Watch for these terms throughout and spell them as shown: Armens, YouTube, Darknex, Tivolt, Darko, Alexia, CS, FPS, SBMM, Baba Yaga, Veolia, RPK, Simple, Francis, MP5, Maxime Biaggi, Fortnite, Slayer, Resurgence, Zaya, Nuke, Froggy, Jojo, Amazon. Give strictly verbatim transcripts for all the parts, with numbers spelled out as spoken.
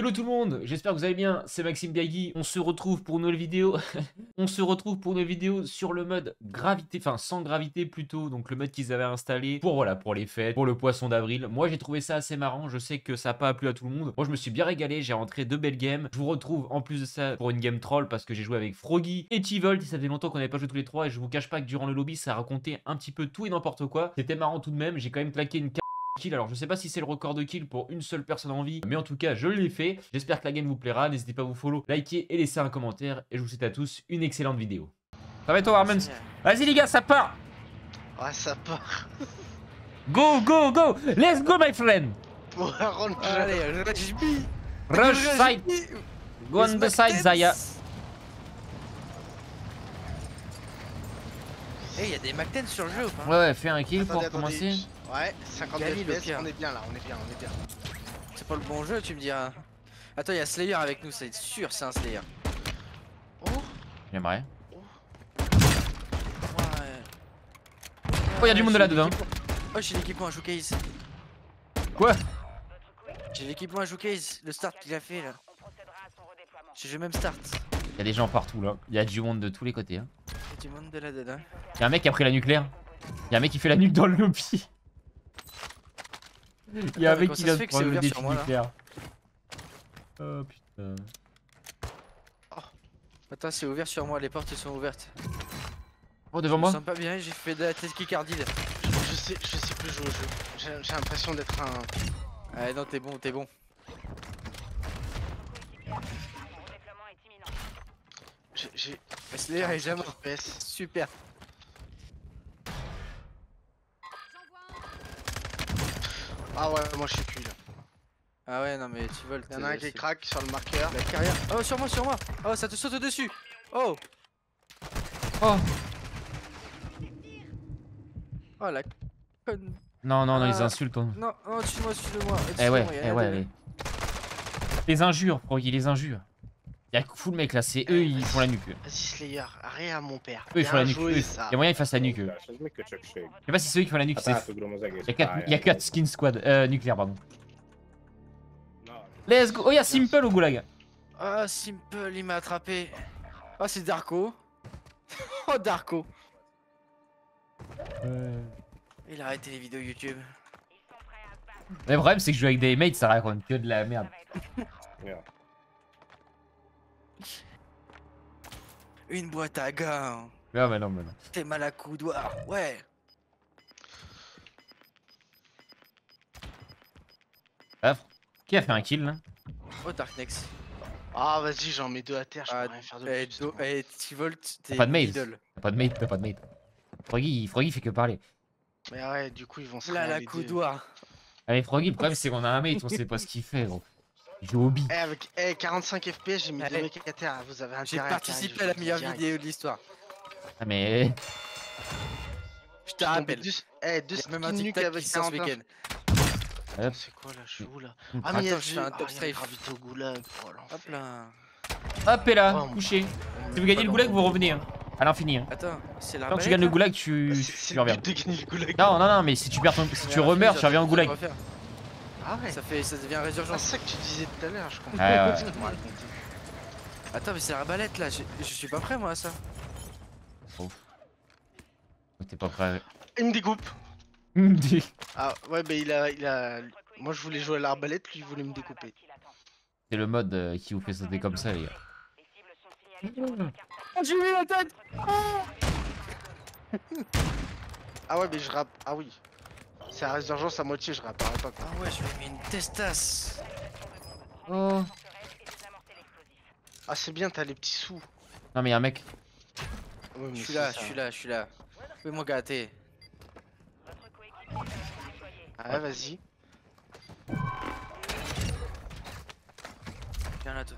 Hello tout le monde, j'espère que vous allez bien, c'est Maxime Biaggi, on se retrouve pour nos vidéos, on se retrouve pour nos vidéos sur le mode gravité, enfin sans gravité plutôt, donc le mode qu'ils avaient installé pour voilà, pour les fêtes, pour le poisson d'avril. Moi j'ai trouvé ça assez marrant, je sais que ça n'a pas plu à tout le monde, moi je me suis bien régalé, j'ai rentré deux belles games, je vous retrouve en plus de ça pour une game troll parce que j'ai joué avec Froggy et Tivolt, et ça faisait longtemps qu'on n'avait pas joué tous les trois et je vous cache pas que durant le lobby ça racontait un petit peu tout et n'importe quoi, c'était marrant tout de même, j'ai quand même claqué une carte. Kill. Alors je sais pas si c'est le record de kill pour une seule personne en vie, mais en tout cas je l'ai fait. J'espère que la game vous plaira, n'hésitez pas à vous follow, liker et laisser un commentaire, et je vous souhaite à tous une excellente vidéo. Ça va et toi Armens? Vas-y les gars, ça part. Ouais, ça part. Go go go, let's go my friend. Allez, rush B. Rush side. Go on the side Zaya. Eh, hey, y'a des Macten sur le jeu ou pas? Ouais, ouais, fais un kill. Attendez, pour attendez. Commencer. Ouais, cinquante F P S, on est bien là, on est bien, on est bien. C'est pas le bon jeu, tu me diras. Attends, y'a Slayer avec nous, c'est sûr, c'est un Slayer. Oh, j'aimerais. Oh, ouais. Oh, y'a du monde là dedans. Oh, j'ai l'équipement à showcase. Quoi? J'ai l'équipement à showcase, le start qu'il a fait là. J'ai le même start. Y'a des gens partout là, y'a du monde de tous les côtés. Hein. Du monde de la dada. Y'a un mec qui a pris la nucléaire. Y'a un mec qui fait la nuque dans le lobby. Y'a un mec qui a le problème de défi nucléaire. Oh putain. Oh. Attends, c'est ouvert sur moi, les portes sont ouvertes. Oh, devant moi. Je me sens pas bien, j'ai fait de la tête kicardie. Je sais, je sais plus jouer au jeu. J'ai l'impression d'être un. Ah non, t'es bon, t'es bon. J'ai. Slayer est jamais en P S. Super. Ah ouais, moi je suis cuit là. Ah ouais, non mais tu voles. Y'en a un qui craque sur le marqueur. La carrière. Oh, sur moi, sur moi. Oh, ça te saute dessus. Oh. Oh. Oh la conne. Non, non, non, ils insultent. Non, non, tue-moi, tue-moi. Eh ouais, eh ouais. Les injures, Froggy, les injures. Y'a fou le mec là, c'est eux ils font la nuque. Vas-y Slayer, arrête à mon père. Eux ils font la nuque, eux. Y'a moyen qu'ils fassent la nuque. Je sais pas si c'est eux qui font la nuque, c'est. Y'a quatre skin squad, euh nucléaire pardon. Let's go. Oh y'a Simple au goulag. Ah Simple il m'a attrapé. Oh c'est Darko. Oh Darko. Il a arrêté les vidéos YouTube. Le problème c'est que je joue avec des mates, ça raconte que de la merde. Une boîte à gants. Ah bah non, mais non. T'es mal à coudoir, ouais. Ah, qui a fait un kill là? Oh Darknex. Ah oh, vas-y, j'en mets deux à terre, je ah, peux rien faire de eh, plus. Eh, Tivolt, t'es pas de mate. T'as pas de mate, t'as pas de mate. Froggy, Froggy fait que parler. Mais ouais, du coup ils vont se là la coudoir. Allez Froggy, le problème c'est qu'on a un mate, on sait pas ce qu'il fait gros. J'ai hobby. Eh, avec eh, quarante-cinq F P S, j'ai mis deux mecs à terre. Vous avez intérêt à. J'ai participé à la meilleure vidéo de l'histoire. Ah, mais. Je te rappelle. Eh, deux skins nuques avec ça ce week-end. C'est quoi là? Je suis où là? Ah, mais je suis un top strafe. Gravité au goulag. Hop là. Hop et là, couché. Si vous gagnez le goulag, vous revenez. À l'infini. Attends, c'est la. Quand tu gagnes le goulag, tu. Tu reviens. Non, non, non, mais si tu perds ton. Si tu remeurs, tu reviens au goulag. Ah ouais. Ça fait, ça devient résurgence. Ah, c'est ça que tu disais tout à l'heure, je comprends. Ah, ouais, ouais. Attends, mais c'est la balette là, je, je suis pas prêt moi à ça. Oh. T'es pas prêt. Il me découpe. Il me dit. Ah ouais, bah il a, il a. Moi je voulais jouer à l'arbalète, lui il voulait me découper. C'est le mode euh, qui vous fait sauter comme ça, les gars. Oh, j'ai mis la tête. Oh. Ah ouais, mais je rappe. Ah oui. C'est la résurgence à moitié, je rappelle pas. Ah ouais, je lui ai mis une testasse. Oh. Ah c'est bien, t'as les petits sous. Non mais y'a un mec. Oui, mais je suis là, je suis là, je suis là. Fais moi gâter. Ah ouais, vas-y. Viens là toi.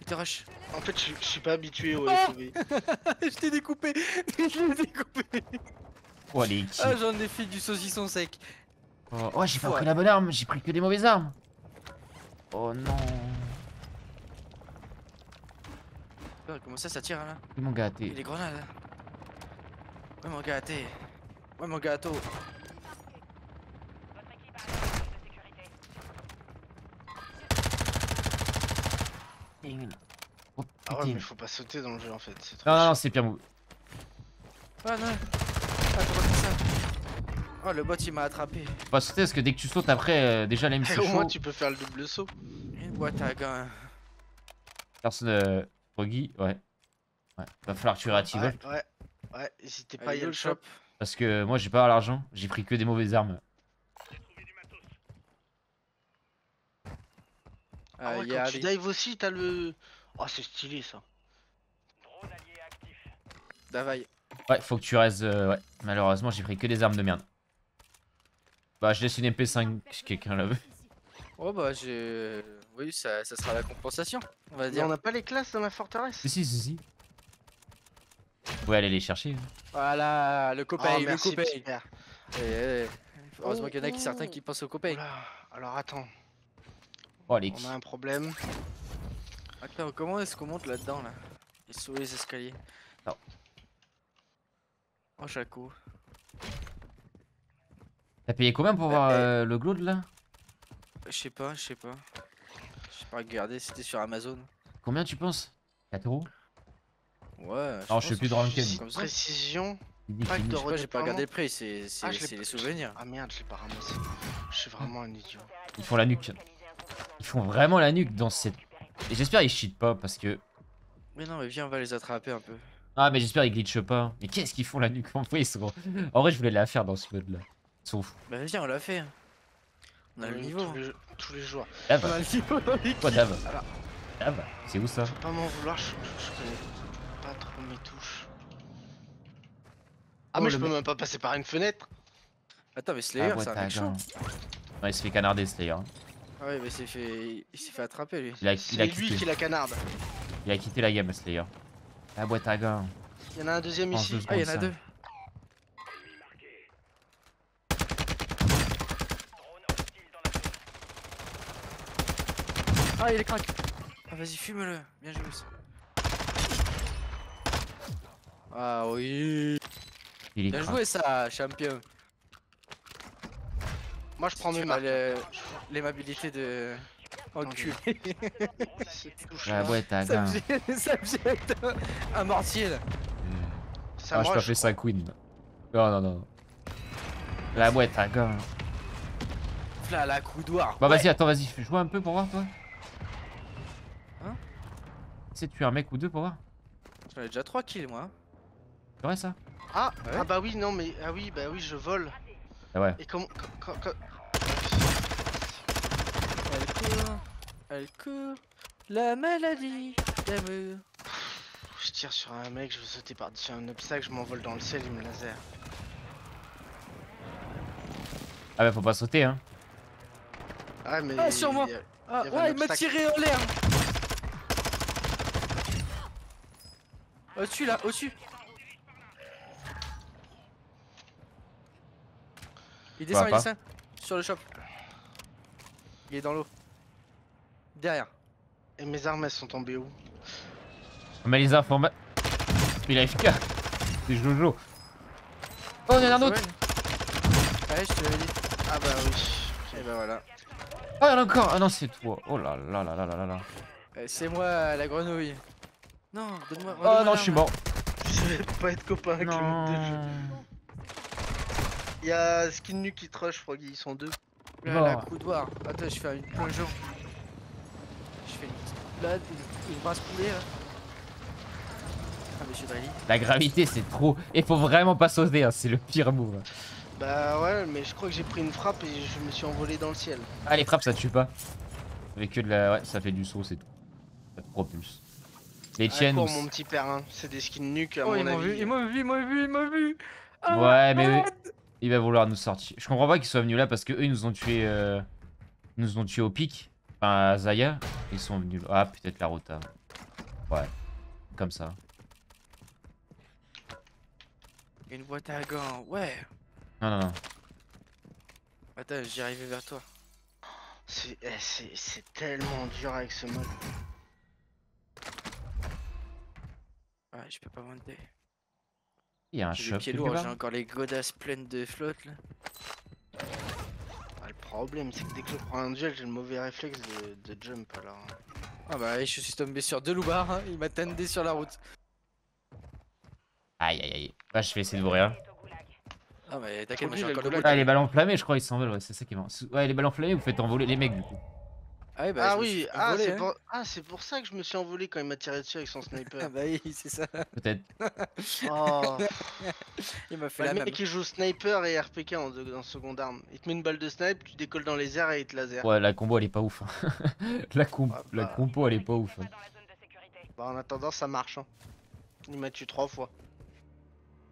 Il te rush. En fait, je suis pas habitué au F O V. Je t'ai découpé. Je l'ai découpé. Oh, ah j'en ai fait du saucisson sec. Oh, oh j'ai pas ouais. pris la bonne arme, j'ai pris que des mauvaises armes. Oh non. Comment ça ça tire là? Mon gâté. Il est grenade. Ouais mon gâté. Ouais mon gâteau. une. Oh, ah ouais, mais faut pas sauter dans le jeu en fait. Non, non, non, c'est pire move. Ouais, non. Ah, ça. Oh, le bot il m'a attrapé. Faut pas sauter parce que dès que tu sautes après, euh, déjà l'A I M c'est chaud. Au moins, tu peux faire le double saut. Une boîte à gars. Personne. Euh, Froggy, ouais. Ouais, va falloir que tu réactives. Ouais, ouais, ouais, n'hésitez pas à y aller le shop. Parce que moi j'ai pas l'argent, j'ai pris que des mauvaises armes. Ah ouais, euh, quand y a tu dives aussi, t'as le... Oh c'est stylé ça. Drone allié actif. Davaille. Ouais, faut que tu restes... Euh, ouais, malheureusement j'ai pris que des armes de merde. Bah je laisse une M P cinq si quelqu'un la veut. Oh bah j'ai... Oui, ça, ça sera la compensation, on va dire. Mais on n'a pas les classes dans la forteresse. Si, si, si, si. Vous pouvez aller les chercher. Hein. Voilà, le copain, oh, le copain. Eh, heureusement qu'il y en a qui, certains qui pensent au copain. Alors attends. Oh, les... On a un problème. Attends, comment est-ce qu'on monte là-dedans là, là ils sont où les escaliers? Non. Oh, Chaco. T'as payé combien pour euh, voir euh, le gloud là? Je sais pas, je sais pas. Je sais pas regarder, c'était sur Amazon. Combien tu penses? Quatre euros? Ouais. Non, je suis plus de ranking. Précision. Pas de quoi, j'ai pas regardé le prix, c'est ah, les souvenirs. Ah merde, je l'ai pas ramassé. Je suis vraiment un idiot. Ils font la nuque. Ils font vraiment la nuque dans cette. Et j'espère ils cheatent pas parce que. Mais non, mais viens, on va les attraper un peu. Ah, mais j'espère ils glitchent pas. Mais qu'est-ce qu'ils font la nuque? En vrai, ils sont... en vrai, je voulais la faire dans ce mode là. Ils sont fous. Bah, viens, on l'a fait. On a le niveau. Tous les jours. Dave. Quoi, Dave? Dave, c'est où ça? Faut pas m'en vouloir, je connais. Trop mes touches. Ah, oh, mais je peux même pas passer par une fenêtre. Attends, mais Slayer, ah, ouais, c'est un chaud. Ouais, il s'est fait canarder, Slayer. Ah, ouais, mais c'est fait... il s'est fait attraper lui. C'est lui qui la canarde. Il a quitté la gamme, Slayer. La boîte à gants. Il y en a un deuxième en ici. Ah, il y en a deux. Ah, il est crack. Ah, vas-y, fume-le. Bien joué ça. Ah oui. Il est bien joué ça, champion. Moi je prends si mes marques. L'amabilité de... Enculé. La boîte à gars. Ça me jette un mortier là. Ah je t'ai fait ça queen. Non non non. La boîte à gars. Là la coudoir. Bah ouais. Vas-y attends, vas-y joue un peu pour voir toi. Hein? Essaie de tuer un mec ou deux pour voir. J'en ai déjà trois kills moi. C'est vrai ça? Ah, ouais. Ah bah oui non mais ah oui bah oui je vole. Ah ouais. Et comment com, com, com... Elle court, elle court, la maladie d'amour. Je tire sur un mec, je veux sauter par-dessus un obstacle, je m'envole dans le ciel, il me laser. Ah bah faut pas sauter hein. Ah mais ah, sur moi. Ah ouais il m'a tiré en l'air. Au-dessus là, au-dessus. Il descend, il descend, sur le shop. Il est dans l'eau. Derrière. Et mes armes elles sont tombées où? Mais les informa... Il a F K. C'est Jojo. Oh y'en a un autre. Ouais je te l'avais dit. Ah bah oui. Et bah voilà. Ah y'en a encore. Ah non c'est toi. Oh là là là là là là. C'est moi la grenouille. Non donne-moi. Oh non je suis mort. Je vais pas être copain avec le mode de jeu. Y'a Skin Nu qui trush, Froggy, ils sont deux. Là, la coudoir. Attends, je fais une plongeon. Je fais une là, une brasse poulet là. Ah, monsieur Drelly. La gravité, c'est trop. Et faut vraiment pas sauter, hein. C'est le pire move. Bah ouais, mais je crois que j'ai pris une frappe et je me suis envolé dans le ciel. Ah, les frappes, ça tue pas. Avec que de la. Ouais, ça fait du saut, c'est tout. Ça te propulse. Les tiennes. Ah, mon petit père, c'est des Skin Nu à mon avis. Il m'a vu, il m'a vu, il m'a vu. Ouais, mais. Il va vouloir nous sortir. Je comprends pas qu'ils soient venus là parce que eux ils nous ont tué euh... ils nous ont tué au pic. Enfin à Zaya. Ils sont venus. Ah peut-être la rota. Ouais. Comme ça. Une boîte à gants, ouais. Non non non. Attends, j'y arrivais vers toi. C'est eh, tellement dur avec ce mode. Ouais, je peux pas monter. Il y a un shop. J'ai encore les godasses pleines de flotte là. Ah, le problème c'est que dès que je prends un duel j'ai le mauvais réflexe de, de jump alors. Ah bah, je suis tombé sur deux loupards, hein. Ils m'attendaient sur la route. Aïe aïe aïe. Bah, je vais essayer de mourir. Ah, mais t'inquiète, moi j'ai encore le blague. Ah, les balles enflammées, je crois, ils s'envolent, ouais, c'est ça qui est marrant. Ouais, les balles enflammées, vous faites envoler les mecs du coup. Ah, bah, ah oui, ah, c'est hein. pour... Ah, pour ça que je me suis envolé quand il m'a tiré dessus avec son sniper. Ah bah oui, c'est ça. Peut-être. Oh. Il m'a fait bah, la même. Le mec qui joue sniper et R P K en, de... en seconde arme. Il te met une balle de snipe, tu décolles dans les airs et il te laser. Ouais, la combo elle est pas ouf. Hein. la, com... ah, bah... la compo elle est pas ouf. Hein. Bah en attendant ça marche. Hein. Il m'a tué trois fois.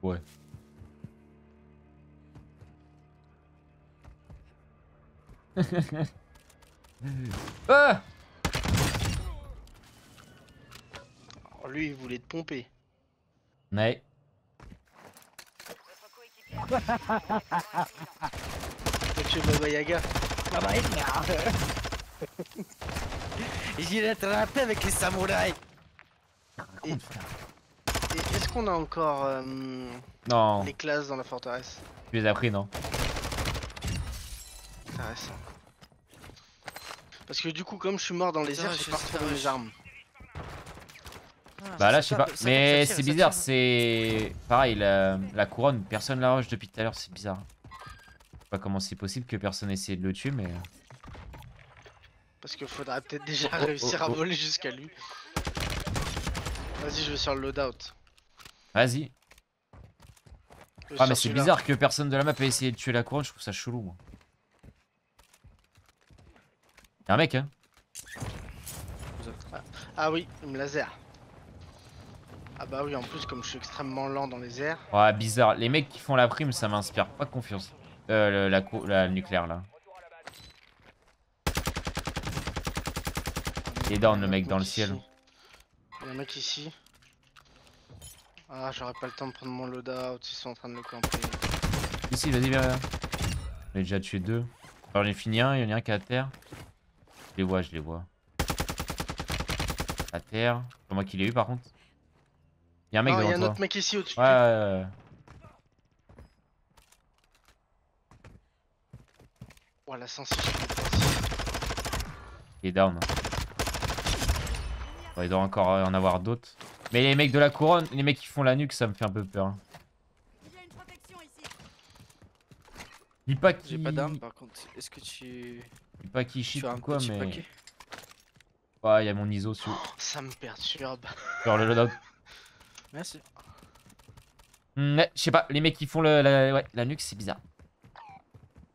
Ouais. Ah alors lui il voulait te pomper. Ouais. Tu es Baba Yaga. Baba Yaga. J'ai l'attrapé avec les samouraïs. Et, et est-ce qu'on a encore euh, non. les classes dans la forteresse? Tu les as pris non? Intéressant. Parce que du coup, comme je suis mort dans les airs, j'ai pas retrouvé mes armes. Bah là, je sais pas. Mais c'est bizarre, c'est. Pareil, la, la couronne, personne la roche depuis tout à l'heure, c'est bizarre. Je sais pas comment c'est possible que personne ait essayé de le tuer, mais. Parce qu'il faudrait peut-être déjà oh, oh, réussir oh, oh. à voler jusqu'à lui. Vas-y, je vais sur le loadout. Vas-y. Ah, mais c'est bizarre que personne de la map ait essayé de tuer la couronne, je trouve ça chelou, moi. Y'a un mec hein. Ah oui, il me laser. Ah bah oui, en plus comme je suis extrêmement lent dans les airs. Ouais, bizarre, les mecs qui font la prime ça m'inspire pas confiance. Euh, le, la, la nucléaire là. Il est down le mec dans le ciel. Y'a un mec ici. Ah, j'aurais pas le temps de prendre mon loadout, ils sont en train de le camper. Ici, vas-y, viens là. J'en ai déjà tué deux. Alors j'en ai fini un, y'en a un qui est à terre. Je les vois, je les vois. À terre. C'est moi qui l'ai eu par contre. Y'a un mec devant toi. Y'a un autre mec ici au-dessus. Ouais, ouais, ouais. Oh la sensibilité. Il est down. Bon, il doit encore en avoir d'autres. Mais les mecs de la couronne, les mecs qui font la nuque, ça me fait un peu peur. Hein. Dis pas qui... J'ai pas d'armes par contre, est-ce que tu... Dis pas qui shit ou quoi mais... Paquet. Ouais y'a mon I S O sur... Oh, ça me perturbe. Sur le loadout. Merci. Mmh, ouais, je sais pas, les mecs qui font le, la, ouais, la nuque c'est bizarre.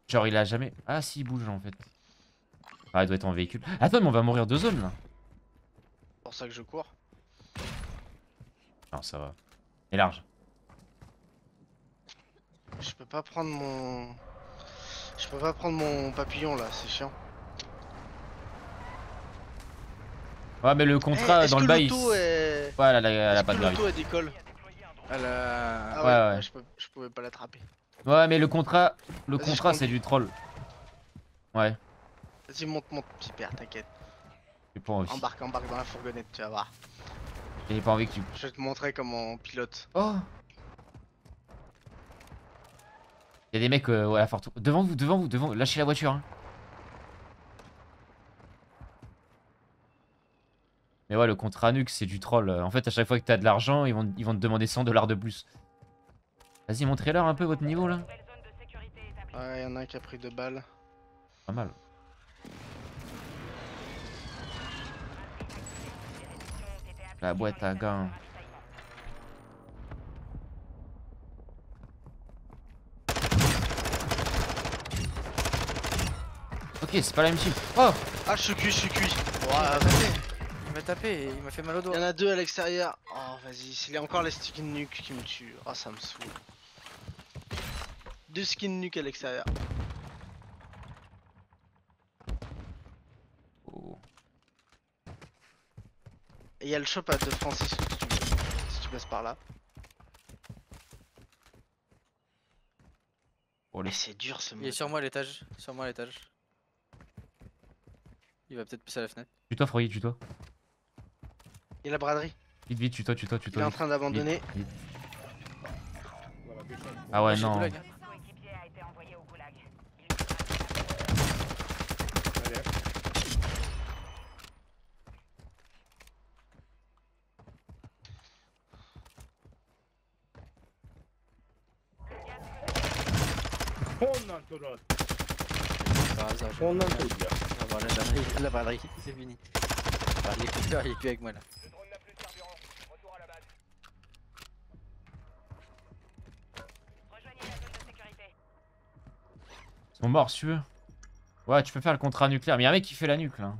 Genre il a jamais... Ah si il bouge en fait. Ah il doit être en véhicule. Attends mais on va mourir de zone là. C'est pour ça que je cours. Non ça va. C'est large. Je peux pas prendre mon... Je peux pas prendre mon papillon là, c'est chiant. Ouais mais le contrat hey, dans le bail. Est... Ouais là, là, elle a pas de gravité. Elle décolle. Elle a... Ah ouais, ouais, ouais. Je, peux... je pouvais pas l'attraper. Ouais mais le contrat, le contrat c'est du troll. Ouais. Vas-y monte monte petit père, t'inquiète. J'ai pas envie. Embarque embarque dans la fourgonnette, tu vas voir. J'ai pas envie que tu. Je vais te montrer comment on pilote. Oh. Y'a des mecs euh, ouais, à fort tour. Devant vous, devant vous, devant vous, lâchez la voiture hein. Mais ouais le contrat nuque c'est du troll. En fait à chaque fois que t'as de l'argent ils vont, ils vont te demander cent dollars de plus. Vas-y montrez leur un peu votre niveau là. Ouais y'en a un qui a pris deux balles. Pas mal. La boîte à gants. Ok, c'est pas la même team. Oh! Ah, je suis cuit, je suis cuit. Wow, il m'a tapé et il m'a fait mal au dos. Il y en a deux à l'extérieur. Oh, vas-y, c'est encore les skins nuques qui me tuent. Oh, ça me saoule. Deux skins nuques à l'extérieur. Oh. Et il y a le shop à de Francis si tu, si tu passes par là. Oh, mais c'est dur ce mec. Il est sur moi à l'étage. Sur moi à l'étage. Il va peut-être passer à la fenêtre. Tue-toi, Froggy, tue-toi. Il a la braderie. Vite, vite, tue-toi, tue-toi, tue-toi. Il est en train d'abandonner. Ah ouais, non. Ondan sonra at. Ondan sonra ah, voilà, la, la batterie, c'est fini. Ah, il est plus là, il est plus avec moi là. Le drone n'a plus de carburant. Retour à la base. Rejoignez la zone de sécurité. Ils sont morts si tu veux. Ouais, tu peux faire le contrat nucléaire. Mais y'a un mec qui fait la nuque là.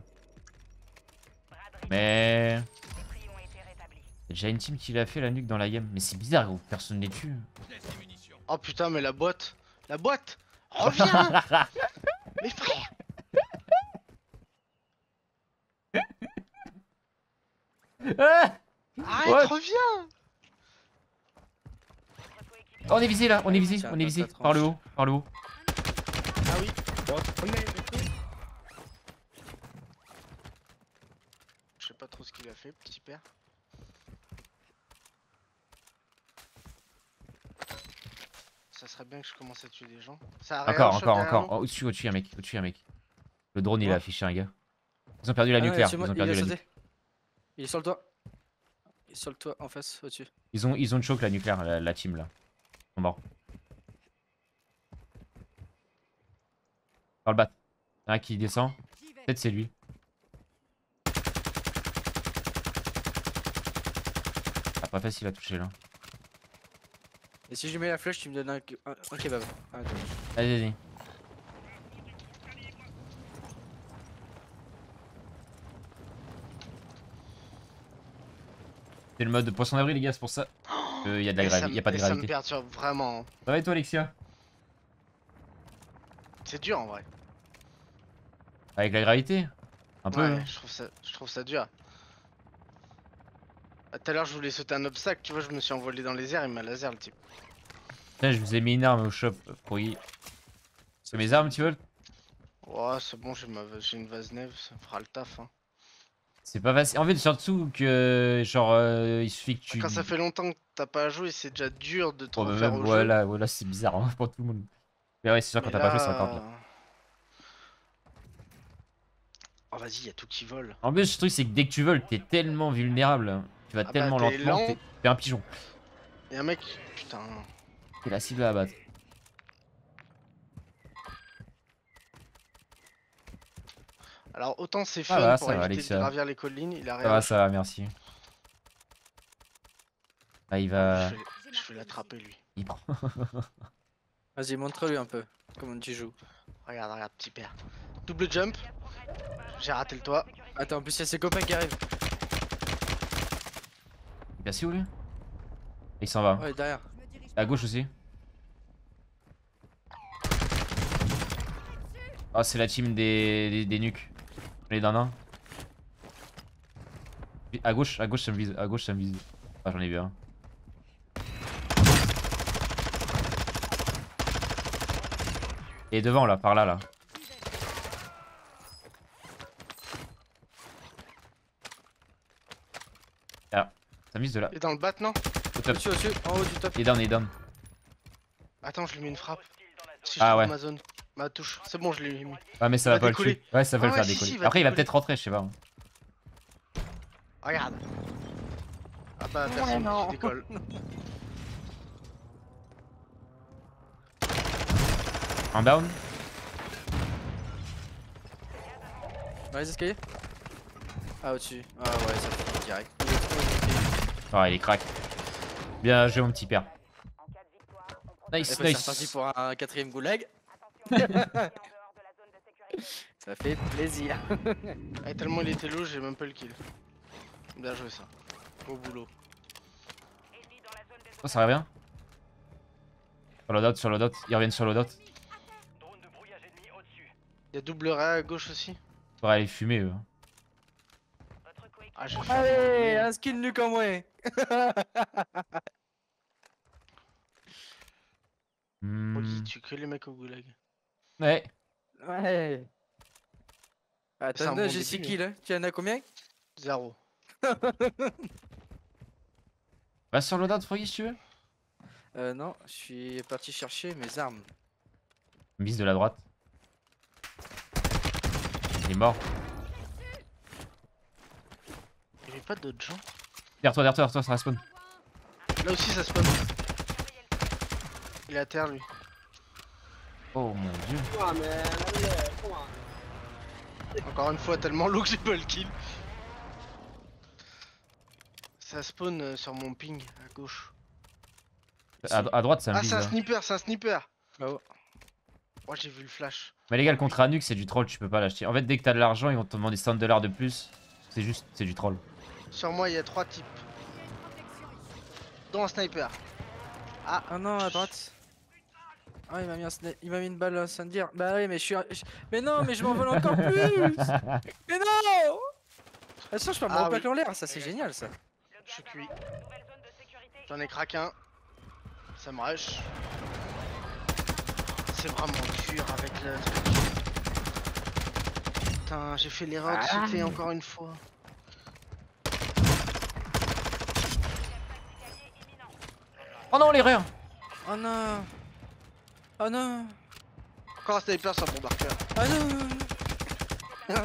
Mais. Y'a déjà une team qui l'a fait la nuque dans la game. Mais c'est bizarre, gros, personne les tue. Oh putain, mais la boîte. La boîte. Reviens. Mes frères. Ah arrête, ouais. Reviens. Oh, on est visé là, on est visé, on est visé par le haut, par le haut. Ah oui. Je sais pas trop ce qu'il a fait, petit père. Ça serait bien que je commence à tuer des gens. Ça encore, encore, encore. Oh, au-dessus, au-dessus, un mec, au-dessus, un mec. Le drone, ouais. Il a affiché un gars. Ils ont perdu la ah nucléaire. Ils ont perdu la nucléaire. Il est sur le toit. Il est sur le toit en face, au-dessus. Ils ont, ils ont choc la nucléaire, la, la team là. Ils sont morts. Par le bat. Il y en a qui descend. Peut-être c'est lui. Ah, pas facile à toucher là. Et si je mets la flèche, tu me donnes un, un, un kebab. Allez, vas-y. C'est le mode poisson d'avril les gars, c'est pour ça qu'il euh, y a de la gravité, y a pas de gravité. Ça me perturbe vraiment. Ça va et toi Alexia? C'est dur en vrai. Avec la gravité? Un peu. Ouais, je trouve ça, je trouve ça dur. Tout à l'heure je voulais sauter un obstacle, tu vois je me suis envolé dans les airs, il m'a laser le type. Putain, je vous ai mis une arme au shop pour y... C'est mes armes tu veux? Ouais c'est bon, j'ai ma... une vase neuve, ça me fera le taf hein. C'est pas facile. En fait, surtout que genre euh, il suffit que tu. Quand ça fait longtemps que t'as pas joué, c'est déjà dur de te oh, refaire au voilà, jeu. Voilà, c'est bizarre hein, pour tout le monde. Mais ouais, c'est sûr quand t'as là... pas joué, c'est encore pire. Oh vas-y, y'a tout qui vole. En plus, le truc c'est que dès que tu voles, t'es tellement vulnérable. Tu vas ah tellement bah, lentement, t'es lent. Un pigeon. Y'a un mec, putain. T'es la cible à abattre. Alors autant c'est fun ah bah, pour éviter Alexia. De gravir les collines, il a rien. Ah ça va, merci. Ah il va... Je vais, vais l'attraper lui. Il prend. Vas-y montre-lui un peu comment tu joues. Regarde, regarde petit père. Double jump. J'ai raté le toit. Attends, en plus il y a ses copains qui arrivent. Il est passé où lui? Il s'en va. Ouais derrière. À gauche aussi. Ah oh, c'est la team des, des, des nuques. Les dindins. À gauche, à gauche ça me vise, à gauche ça me vise. Ah j'en ai vu un. Et devant là, par là là. Ah, ça me vise de là. Et dans le bat non? Au top. Au-dessus, au-dessus, en haut du top. Et down, et down. Attends je lui mets une frappe. Si je ah ouais. Ma zone. Ma touche, c'est bon je l'ai mis. Ah mais ça va pas le tuer. Ouais ça va le faire décoller. Après il va peut-être rentrer, je sais pas. Regarde. Ah bah personne qui décolle. Un down. Dans les escaliers. Ah au-dessus. Ah ouais ça fait direct. Ah il est crack. Bien joué mon petit père. Nice nice. C'est parti pour un quatrième goulag. Ça fait plaisir. Ah, tellement il était lourd, j'ai même pas le kill. Bien joué ça. Au boulot. Oh, ça revient. Sur le dot, sur le dot. Ils reviennent sur le dot. Y'a double réa à gauche aussi. Ouais, elle est fumée eux. Ah, allez, un skin nuque en moins. Froggy, tu que les mecs au goulag. Ouais. Ouais. Ah, t'as bon j'ai six kills, hein. Tu en as combien? Zéro. Va sur l'odeur de Froggy si tu veux. Euh, non, je suis parti chercher mes armes. Mise de la droite. Il est mort. J'ai pas d'autres gens. Derrière toi, derrière toi, derrière toi, ça respawn. Là aussi, ça spawn. Il est à terre lui. Oh mon dieu. Oh, mais... Encore une fois, tellement lourd que j'ai pas le kill. Ça spawn sur mon ping à gauche. À, à droite, c'est un... Ah, c'est un sniper, c'est un sniper. Oh. Moi j'ai vu le flash. Mais les gars, le contrat nuque, c'est du troll, tu peux pas l'acheter. En fait, dès que t'as de l'argent, ils vont te demander cent dollars de plus. C'est juste, c'est du troll. Sur moi, il y a trois types. Dans un sniper. Ah, oh non, à droite. Ah, il m'a mis, un sna... mis une balle sans dire. Bah oui, mais je suis. Mais non, mais je m'envole encore plus. Mais non. De toute façon, je peux me ah, oui. en l'air, ça c'est génial ça. Je suis cuit. J'en ai craqué un. Ça me rush. C'est vraiment dur avec le truc. Putain, j'ai fait l'erreur de ah, sauter mais... encore une fois. Oh non, l'erreur. Oh non. Oh non. Encore un sniper sur mon marqueur. Oh non.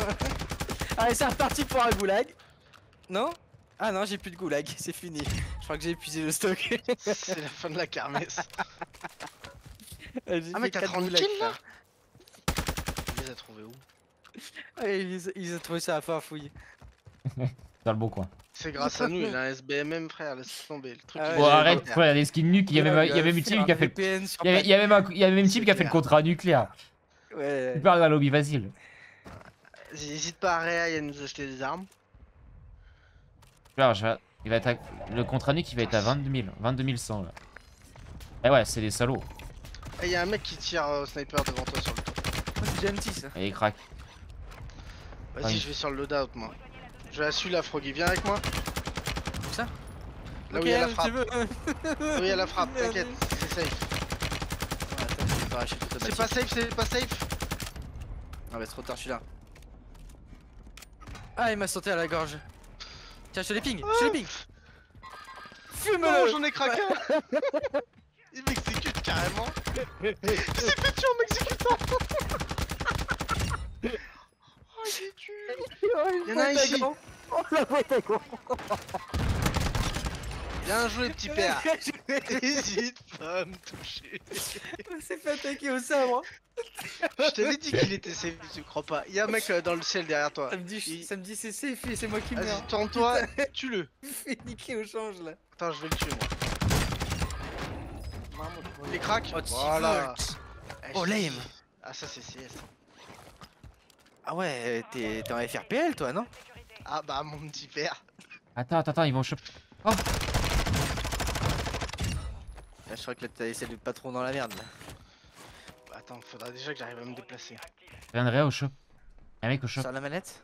Allez, c'est reparti pour un goulag. Non. Ah non, j'ai plus de goulag, c'est fini. Je crois que j'ai épuisé le stock. C'est la fin de la kermesse. Ah mais t'as trente kills là. Il les a trouvés où? Ah, il, les a, il les a trouvés ça à faire fouiller. Dans le bon coin. C'est grâce à nous, il a un S B M M frère, laisse tomber le truc. Ah ouais, bon arrête, il ouais, y a des skins nuques, il y a même un type qui a fait le contrat nucléaire. Ouais. Tu parles d'un lobby facile. N'hésite pas à Réa à nous acheter des armes. Alors, je vais... il va être à... Le contrat nuque il va être à vingt-deux mille cent là. Eh ouais, c'est des salauds. Et y'a un mec qui tire au sniper devant toi sur le toit. Oh, c'est gentil ça. Et il craque. Vas-y, oui. Je vais sur le loadout moi. Je vais à celui-là, Froggy, viens avec moi. Où ça? Là okay, où il y a la frappe. Là où il y a la frappe, t'inquiète, c'est safe. Oh, c'est pas safe, c'est pas safe. Ah bah trop tard, je suis là. Ah, il m'a sauté à la gorge. Tiens, je te les ping, je te les ping. Fume-le. J'en ai craqué un. Il m'exécute carrément. Il s'est fait tuer en m'exécutant. Oh il est tué. Il y en a un ici. Oh la boîte à gants. Bien joué petit père. Hésite pas à me toucher. Il s'est fait attaquer au sabre. Je t'avais dit qu'il était safe, tu crois pas. Il y a un mec dans le ciel derrière toi. Ça me dit, il... dit c'est safe et c'est moi qui me... Vas-y tente-toi, tue-le. Il fait niquer au change là. Attends je vais le tuer moi. Les cracks. Oh, voilà. Oh lame. Ah ça c'est C S. Ah ouais, t'es en F R P L toi non? Ah bah mon petit père. Attends, attends, attends, ils vont choper. Oh là, je crois que là t'as essayé de pas trop dans la merde là. Bah, attends, faudra déjà que j'arrive à me déplacer. Je viendrai au shop. Y'a un mec au shop. Sur la manette.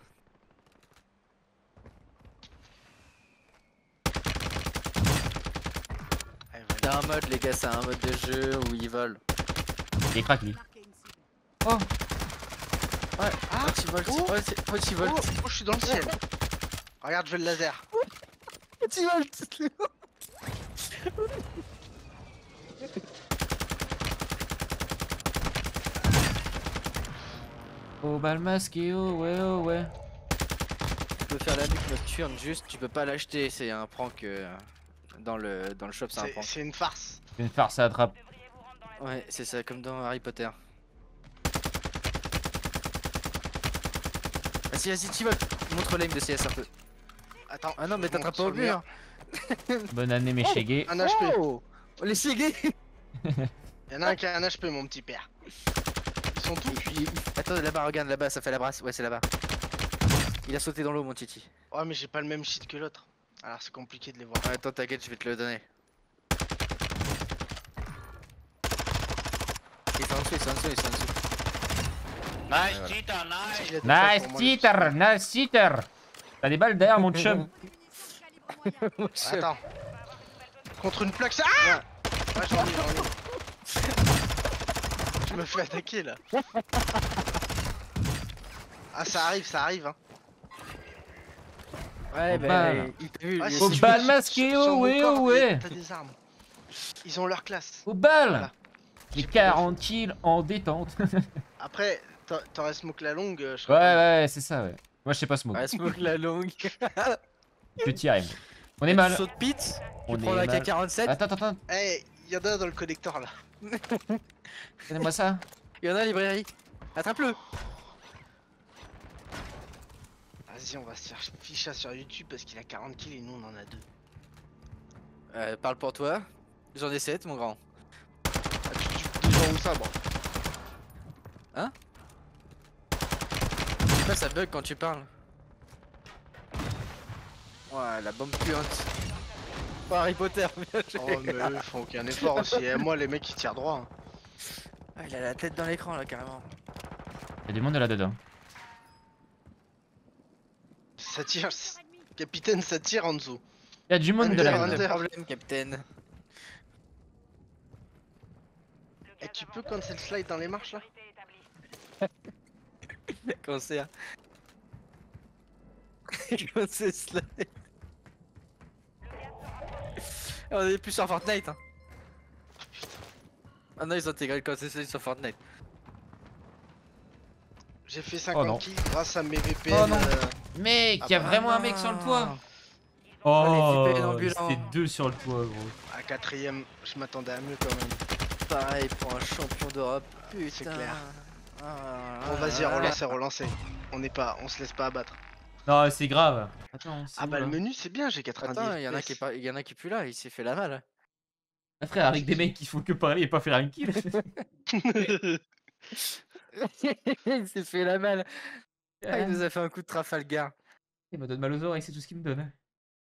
C'est un mode les gars, c'est un mode de jeu où ils volent. Il craque lui. Oh. Ouais. Ah. Quand il vole, oh. Ouais, quand il vole. Oh. Oh, je suis dans le ciel. Regarde, je vais le laser. Quand il vole. Oh bal masqué, oh ouais, oh ouais. Tu peux faire la nuque nocturne juste, tu peux pas l'acheter, c'est un prank. Euh... Dans le, dans le shop, c'est un prank. C'est une farce. C'est une farce à attrape. Ouais, c'est ça, comme dans Harry Potter. Vas-y, vas-y, Tivolt. Montre l'aim de C S un peu. Attends, ah non, mais t'attrapes pas au mur. Bonne année, mes Shégés. Oh, un H P. Oh, les Shégés. Y'en a un qui a un H P, mon petit père. Ils sont tous. Puis... Attends, là-bas, regarde, là-bas, ça fait la brasse. Ouais, c'est là-bas. Il a sauté dans l'eau, mon titi. Oh, mais j'ai pas le même shit que l'autre. Alors c'est compliqué de les voir. Ouais, attends t'inquiète, je vais te le donner. Il est en dessous, il est en dessous, il est en dessous. Nice cheater, nice. Nice cheater, nice cheater. T'as des balles derrière mon chum. Attends. Contre une plaque ça. Ah ouais, j'en ai, j'en ai. Je me fais attaquer là. Ah ça arrive, ça arrive hein. Ouais, bah, ben, il t'a vu. Au bal masqué, oh ouais, oh ouais. T'as des armes. Ils ont leur classe. Au bal voilà. Les quarante kills en détente. Après, t'aurais smoke la longue, je crois. Ouais, ouais, c'est ça, ouais. Moi, je sais pas smoke. Ouais, smoke la longue. Petit rime. On est mal. Saut de pit. On prend la K quarante-sept. Attends, attends, attends. Eh, hey, y'en a dans le connecteur là. Donnez-moi ça. Il y en a à la librairie. Attrape-le. Vas-y, on va se faire ficha sur YouTube parce qu'il a quarante kills et nous on en a deux. Euh, parle pour toi. J'en ai sept, mon grand. Ah, tu tues toujours où ça, bro? Hein? Je sais pas, ça bug quand tu parles. Ouais, la bombe puante. Pas Harry Potter, bien joué. Oh, mais eux, ils font aucun effort aussi. Et moi, les mecs, ils tirent droit. Hein. Ah, il a la tête dans l'écran, là, carrément. Y'a du monde à la dada. Ça tire. Capitaine, ça tire en dessous. Y'a du monde de la dada. Problème, capitaine. Et tu peux cancel slide dans les marches là? Cancer. Cancel slide. On est plus sur Fortnite hein. Ah non, ils ont intégré le cancel slide sur Fortnite. J'ai fait cinquante oh kills grâce à mes V P N. Oh non. Euh... Mec, ah y'a bah vraiment un mec sur le toit. Oh, c'était deux sur le toit gros. À quatrième, je m'attendais à mieux quand même. Pareil pour un champion d'Europe, putain. C'est clair. Ah, bon vas-y, relancez, relancez. On n'est pas, on se laisse pas abattre. Non, c'est grave. Attends, ah bah le menu c'est bien, j'ai quatre-vingt-dix. Il y en a qui est pas, il y en a qui pue là, il s'est fait la malle. Ah, frère, avec des mecs qui font que parler et pas faire un kill. Il s'est fait la malle. Ah, il nous a fait un coup de Trafalgar. Il me donne mal aux oreilles, c'est tout ce qu'il me donne.